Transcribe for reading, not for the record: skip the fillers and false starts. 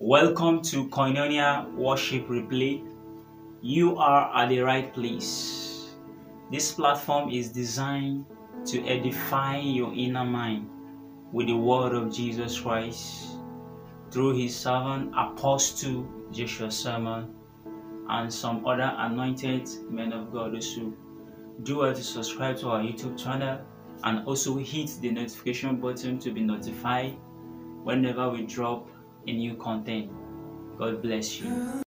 Welcome to Koinonia Worship Replay. You are at the right place. This platform is designed to edify your inner mind with the word of Jesus Christ through his servant Apostle Joshua Selman and some other anointed men of God also. Do well to subscribe to our YouTube channel and also hit the notification button to be notified whenever we drop a new content. God bless you.